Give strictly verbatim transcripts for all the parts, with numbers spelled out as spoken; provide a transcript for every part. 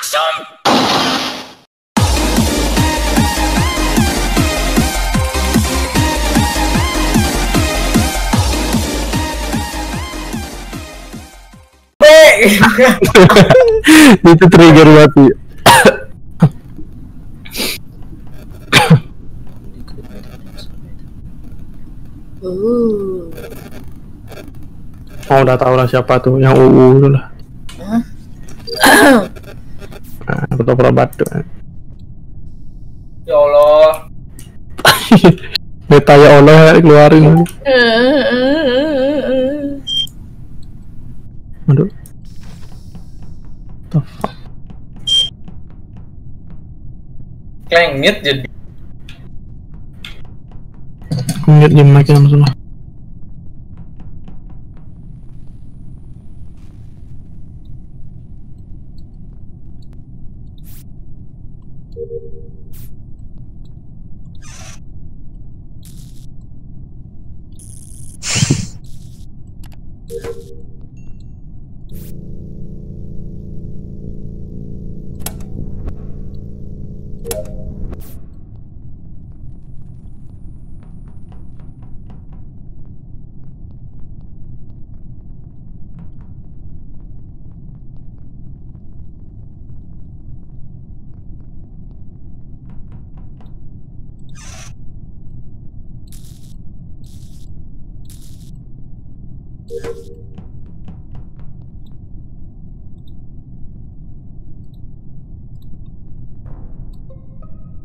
Action! Itu trigger mati. Oh, udah tahu lah siapa tuh yang uu tuh lah. Nah, aku tahu perobat tuh. Ya Allah. Betanya Allah keluarin. Aduh. Kayak ngit jadi ngit di mic yang semua.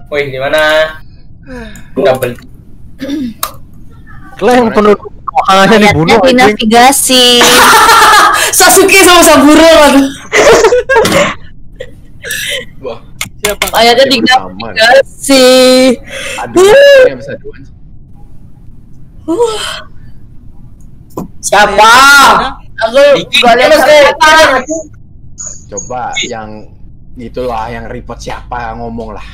Woi, gimana? Double. Kleng penduduk makanya dibunuh. Di navigasi. Sasuke sama Saburo. Wah, siapa? Ayatnya di navigasi. Aduh, yang bisa duan. Siapa? Aku balik. Coba yang itulah yang report siapa ngomong lah.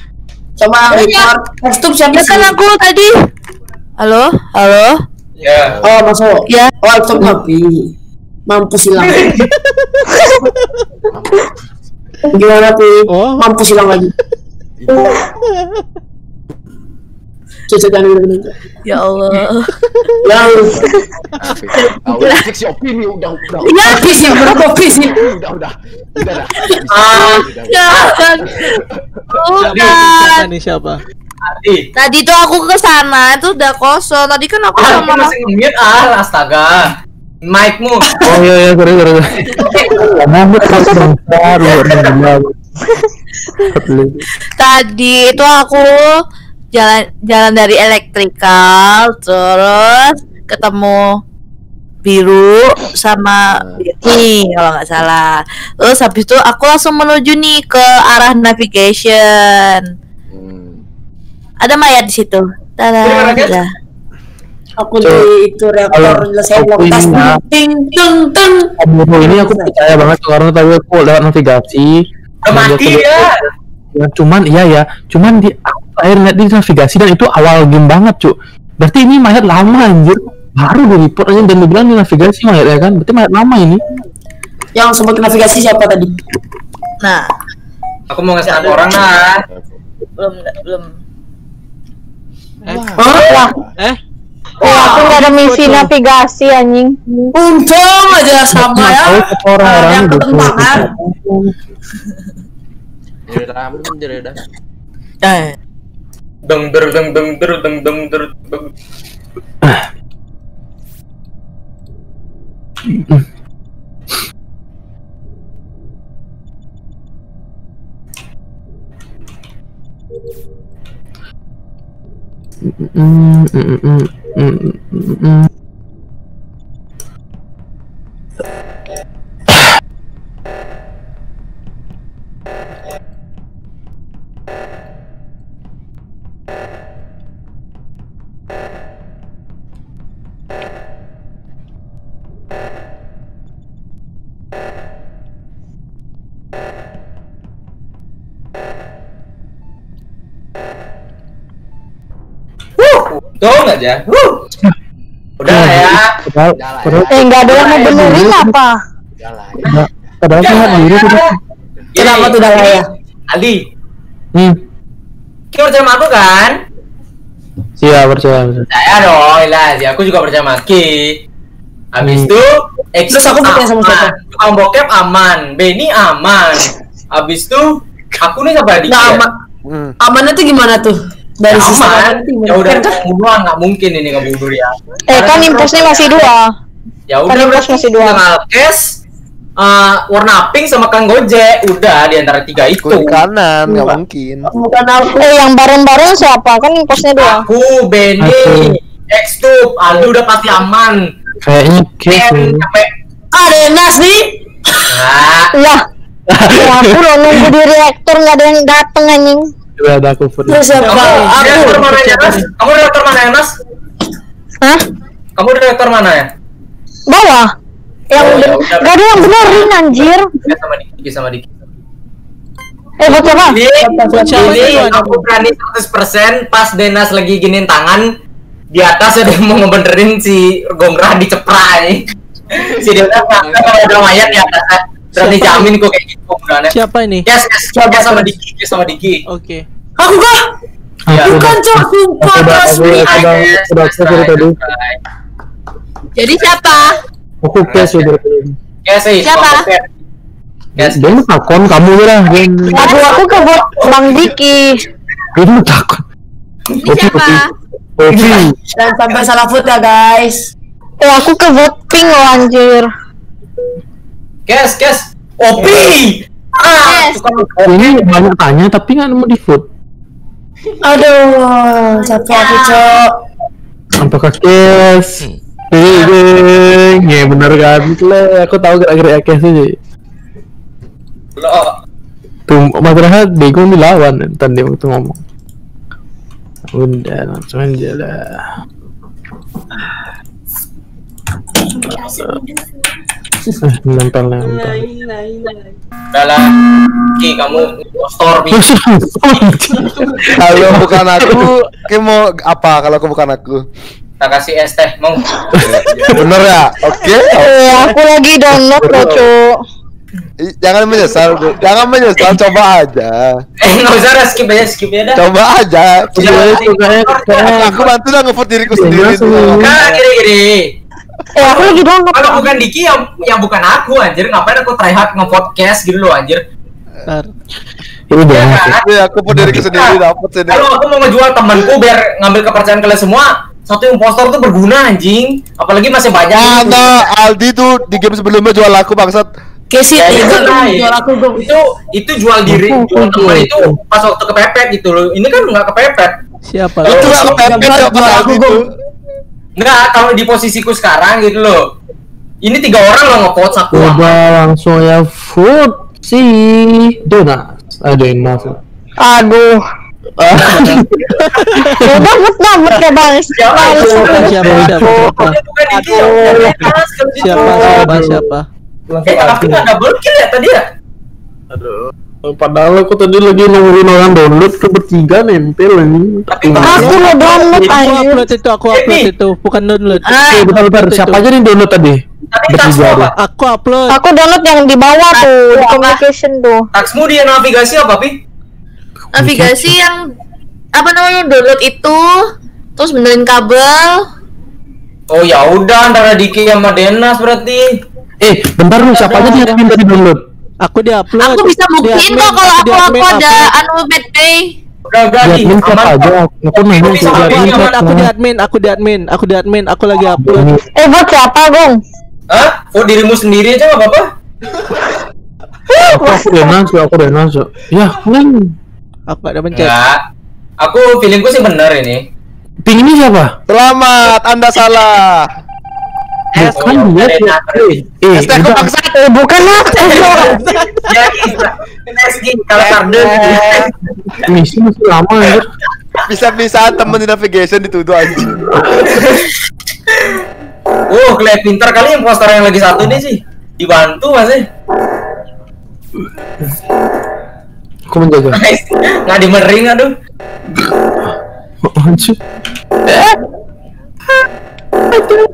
Coba report kostum siapa sih? Kan aku tadi. Halo, halo. Ya. Yeah. Oh masuk. Ya. Yeah. Oh kostum Nabi. Mampus hilang. Gimana tuh? Oh. Mampus hilang lagi. Ya Allah. Yang udah fix opini udah udah. Udah fix ya, udah fix ya. Udah udah. Udah dah. Ah. Bukan. Tadi siapa? Tadi tuh aku ke sana itu udah kosong. Tadi kan aku sama masih ngeliat ah, astaga. Mic-mu. Oh iya iya, sorry sorry. Ngomong kosong baru. Tadi itu aku jalan jalan dari elektrikal terus ketemu biru sama ini kalau nggak salah, terus habis itu aku langsung menuju nih ke arah navigation. Hmm. Ada mayat di situ. Tada. Ya. Aku so, di itu reaktor selesai bloktas ting ting ting. Ini aku percaya banget karena tadi aku lewat navigasi. Mati ya. Ya, cuman iya ya, cuman di akhirnya di navigasi dan itu awal game banget cu. Berarti ini mayat lama anjir, baru di report aja dan dibilang di navigasi mayat ya kan, berarti mayat lama ini. Yang sempat navigasi siapa tadi? Nah, aku mau ngasih orang lah. Belum, belum. Eh, oh, eh? Oh, aku nggak ada misi navigasi anjing. Untung aja sama ya. Yang ketempangan. Diramu menjadi eh deng der deng deng der deng deng der deng dong aja. Huh. Udah lah ya. Padahal enggak ada yang mau benerin apa. Padahal sehat diri sudah. Kenapa tuh Dalaya? Ali. Hmm. Kau percaya sama aku kan? Iya percaya. Saya dong, lah. Si aku juga percaya Maki. Abis itu, hmm. X terus aku percaya sama siapa? Tukang bokep aman, Benny aman. Abis itu, aku nih sama Diki. Nah, ama hmm. amannya tuh gimana tuh? Dari nah, sisi aman, ya udah pembunuhan nggak mungkin ini ngebunuh ya. Eh karena kan impusnya masih dua. Ya udah kan impus masih dua. Ngalkes. Uh, warna pink sama Kang Gojek udah di antara tiga itu. Aku di kanan, nggak mungkin. Bukan aku. Eh yang bareng-bareng siapa? Kan impusnya dua. Aku, Benny, X-Tube, Aldi udah pasti aman. Kayaknya Ken sampai Arenas nih. Lah. Ya aku lo nunggu di reaktor nggak ada yang dateng anjing. Udah ada aku. Terus siapa? Aku direktur mana ya Mas? Kamu direktur mana ya Mas? Hah? Kamu direktur mana ya? Bawah. Yang oh, bener, ya, gak ada yang benerin anjir. Sama Diki, sama Diki. Eh, buat apa? Jadi, aku berani seratus persen pas Denas lagi giniin tangan di atas ada yang mau ngebenerin si Gonggra diceprai. Si Denas kalau ada mayat di atas. Berani jamin kok kayak gitu. Siapa ini? Yes, yes, siapa yes, sama Diki, yes, sama Diki. Oke. Okay. Aku kah? Ya, bukan cok, sumpah resmi. Sudah sudah tadi. Jadi siapa? Aku kes udah keren. Kes sih. Siapa? Kes. Dia mau takon kamu lah. Aku aku ke Bang Diki. Dia mau takon. Ini siapa? Opi. Dan sampai salah food ya guys. Eh aku ke vote pink loh anjir. Kes kes. Opi. Ah. Ini banyak tanya tapi nggak nemu di vote. Aduh. Siapa aku cok? Sampai ke kes. Hehehe, ya benar kan? Lah, aku tahu gerak-gerak Kes sih. Loh, tuh madrasah bego dilawan entar dia itu ngomong. Udah langsung aja lah. Nonton-nonton. Udah lah, Ki kamu store nih. Kalau bukan aku, Ki mau apa kalau aku bukan aku? Kita kasih es teh mau bener ya oke okay. Eh, aku lagi download loh cuk jangan menyesal jangan menyesal coba aja eh nggak usah skip aja skip aja dah coba aja coba aja aku bantu dah ngevote diriku sendiri kan gini-gini eh aku lagi download kalau bukan Diki yang yang bukan aku anjir ngapain aku try hard ngevote Kes gitu loh anjir ini udah ya aku pun diriku sendiri dapat sendiri kalau aku mau ngejual temanku biar ngambil kepercayaan kalian semua. Satu impostor tuh berguna anjing, apalagi masih banyak. Nah, Aldi tuh di game sebelumnya jual aku bangsat. Kesi ya, itu nah, jual aku dong. Itu itu jual diri, jual teman itu pas waktu kepepet gitu loh. Ini kan nggak kepepet. Siapa? Itu nggak kepepet siapa aku itu. Nggak, kalau di posisiku sekarang gitu loh. Ini tiga orang loh ngepost aku. Coba langsung ya food si Donas. Ada yang masuk. Aduh. Udah mudah mudah banget. Siapa siapa siapa siapa? Eh tapi ada berkill ya tadi ya? Aduh. Padahal aku tadi lagi nungguin orang download ke bertiga nempel ini. Tapi aku lo download aja. Aku upload itu aku upload itu bukan download. Eh bentar-bentar siapa aja nih download tadi? Bertiga. Aku upload. Aku download yang di bawah tuh di communication tuh. Taksmu dia navigasi apa Pi? Navigasi yang apa namanya download itu terus benerin kabel. Oh ya udah antara Diki sama Denas berarti. Eh bentar lu siapa aja yang minta di download? Aku di upload. Aku bisa buktiin kok kalau aku aku ada anu bad day. Udah ganti. Aku memang aku di admin, aku di admin, aku di admin, aku lagi upload. Eh buat siapa Gong? Hah? Oh dirimu sendiri aja nggak apa-apa. Aku Denas, aku Denas. Ya kan. Aku ada pencet. Enggak. Aku feelingku sih benar ini. Ping ini siapa? Selamat, Anda salah. Eh, bukan dia. Eh, aku paksa. Eh, bukan lah. Ya, ini kalau karden. Misi masih lama ya. Bisa-bisaan temen di navigation dituduh anjing. Uh, kelihatan pintar kali impostor yang lagi satu ini sih. Dibantu masih. Aku menjaga nggak dimering aduh anjir eh oke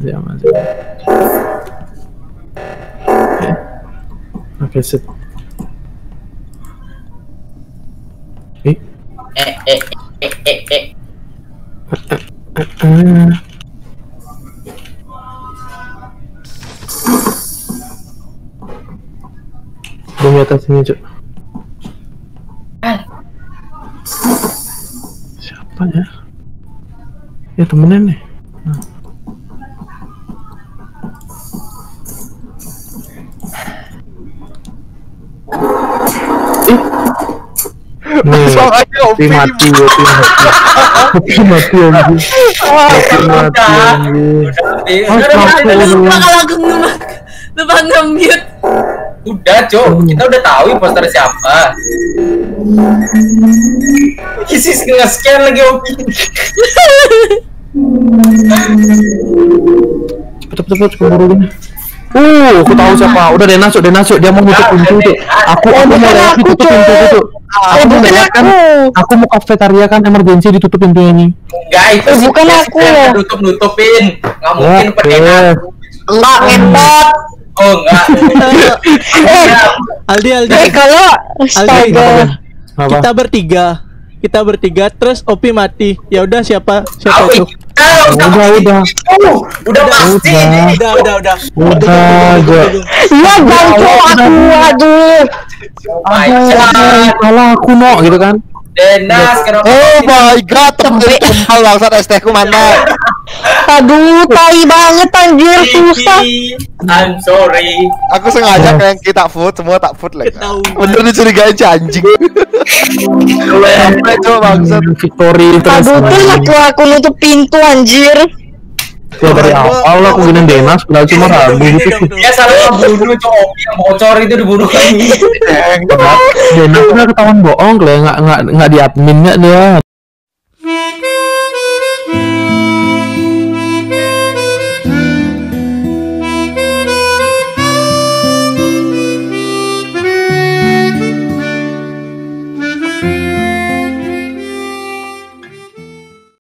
jangan jangan Oke, sip. Eh, eh, eh, eh, eh, eh. Bumi atas sini, Cuk. Siapa ya? Ya temenin nih. Nah. Masuk aja Opi mati, Opi mati, Opi mati, Opi mati, Opi mati. Udah langsung lupa nge-mute. Udah Cok, kita udah tahu impostor siapa. Isis nge-scan lagi Opi. Cepet cepet cepet. Uh, aku tahu siapa. Udah deh masuk, deh masuk. Dia mau tutup pintu tuh. Aku mau lewat tutup pintu tuh. Aku mau lewat kan. Aku mau kafetaria kan emergency ditutup pintunya nih. Enggak, itu bukan aku. Tutup nutupin. Enggak mungkin perkenalan. Enggak ngentot. Oh, enggak. Aldi Aldi. Kalau Aldi kita bertiga. Kita bertiga terus Opi mati. Ya udah siapa? Siapa tuh? Oh, udah udah udah udah pasti udah udah udah udah iya bang Cok aku aduh salah aku no gitu kan Denas kenapa oh my god tempe tempel bangsat S T-ku mana aduh tai banget anjir susah I'm sorry aku sengaja kayak kita food semua tak food lagi bener dicurigain si anjing coba bangsat Victory aduh tuh aku aku nutup pintu anjir ya dari awal lah aku giniin Denas padahal cuma ragu gitu dia salah ngebunuh Cowok yang bocor itu dibunuh kan Denas udah ketahuan bohong lah nggak nggak nggak di adminnya dia